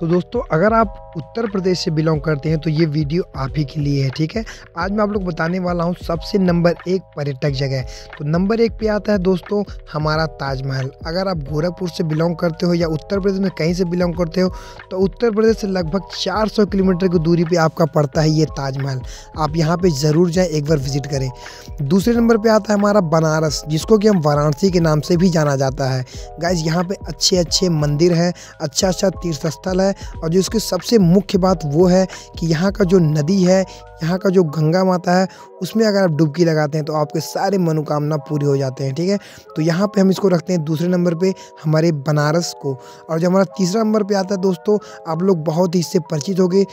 तो दोस्तों अगर आप उत्तर प्रदेश से बिलोंग करते हैं तो ये वीडियो आप ही के लिए है, ठीक है। आज मैं आप लोग बताने वाला हूँ सबसे नंबर 1 पर्यटक जगह। तो नंबर 1 पे आता है दोस्तों हमारा ताजमहल। अगर आप गोरखपुर से बिलोंग करते हो या उत्तर प्रदेश में कहीं से बिलोंग करते हो तो उत्तर प्रदेश से लगभग 400 किलोमीटर की दूरी पर आपका पड़ता है ये ताजमहल। आप यहाँ पर ज़रूर जाएँ, एक बार विजिट करें। दूसरे नंबर पर आता है हमारा बनारस, जिसको कि हम वाराणसी के नाम से भी जाना जाता है। गाइज यहाँ पर अच्छे मंदिर हैं, अच्छा तीर्थ स्थल है, और जो इसकी सबसे मुख्य बात वो है कि यहाँ का जो नदी है, यहाँ का जो गंगा माता है, उसमें अगर आप डुबकी लगाते हैं तो आपके सारे मनोकामना पूरी हो जाते हैं, ठीक है। तो यहाँ पे हम इसको रखते हैं दूसरे नंबर पे हमारे बनारस को। और जो हमारा तीसरा नंबर पे आता है दोस्तों, आप लोग बहुत ही इससे परिचित हो गए।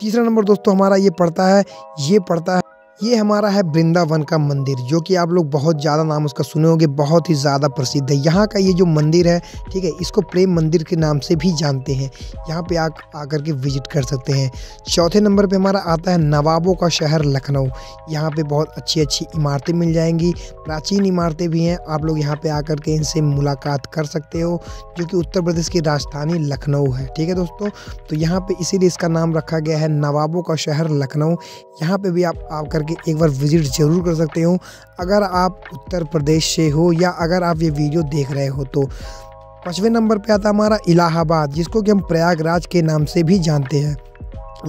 तीसरा नंबर दोस्तों हमारा ये हमारा है वृंदावन का मंदिर, जो कि आप लोग बहुत ज़्यादा नाम उसका सुने होंगे, बहुत ही ज़्यादा प्रसिद्ध है। यहाँ का ये जो मंदिर है, ठीक है, इसको प्रेम मंदिर के नाम से भी जानते हैं। यहाँ पे आप आकर के विजिट कर सकते हैं। चौथे नंबर पे हमारा आता है नवाबों का शहर लखनऊ। यहाँ पे बहुत अच्छी इमारतें मिल जाएंगी, प्राचीन इमारतें भी हैं। आप लोग यहाँ पर आकर के इनसे मुलाकात कर सकते हो, जो कि उत्तर प्रदेश की राजधानी लखनऊ है, ठीक है दोस्तों। तो यहाँ पर इसीलिए इसका नाम रखा गया है नवाबों का शहर लखनऊ। यहाँ पर भी आप आकर एक बार विजिट जरूर कर सकते हो अगर आप उत्तर प्रदेश से हो या अगर आप ये वीडियो देख रहे हो तो। पांचवें नंबर पे आता है हमारा इलाहाबाद, जिसको कि हम प्रयागराज के नाम से भी जानते हैं।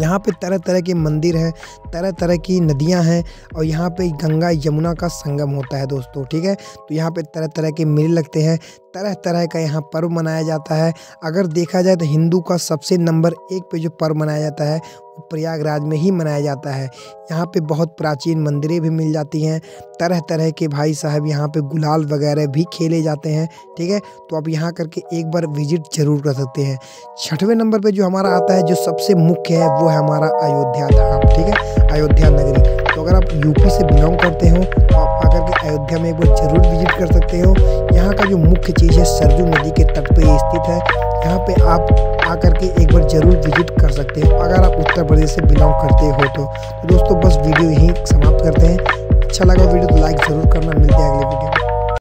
यहाँ पे तरह तरह के मंदिर हैं, तरह तरह की नदियाँ हैं, और यहाँ पे गंगा यमुना का संगम होता है दोस्तों, ठीक है। तो यहाँ पे तरह तरह के मेले लगते हैं, तरह तरह का यहाँ पर्व मनाया जाता है। अगर देखा जाए तो हिंदू का सबसे नंबर 1 पे जो पर्व मनाया जाता है वो प्रयागराज में ही मनाया जाता है। यहाँ पे बहुत प्राचीन मंदिरें भी मिल जाती हैं, तरह तरह के भाई साहब यहाँ पे गुलाल वगैरह भी खेले जाते हैं, ठीक है। तो आप यहाँ करके एक बार विजिट जरूर कर सकते हैं। छठवें नंबर पर जो हमारा आता है, जो सबसे मुख्य है, वो है हमारा अयोध्या धाम, ठीक है, अयोध्या नगरी। तो अगर आप यूपी से बिलोंग करते हो तो आप आकर के अयोध्या में एक बार जरूर विजिट कर सकते हो। यहाँ का जो मुख्य चीज़ है, सरयू नदी के तट पे स्थित है। यहाँ पे आप आकर के एक बार जरूर विजिट कर सकते हो अगर आप उत्तर प्रदेश से बिलोंग करते हो तो। दोस्तों बस वीडियो यहीं समाप्त करते हैं। अच्छा लगा वीडियो तो लाइक ज़रूर करना। मिलते हैं अगले वीडियो।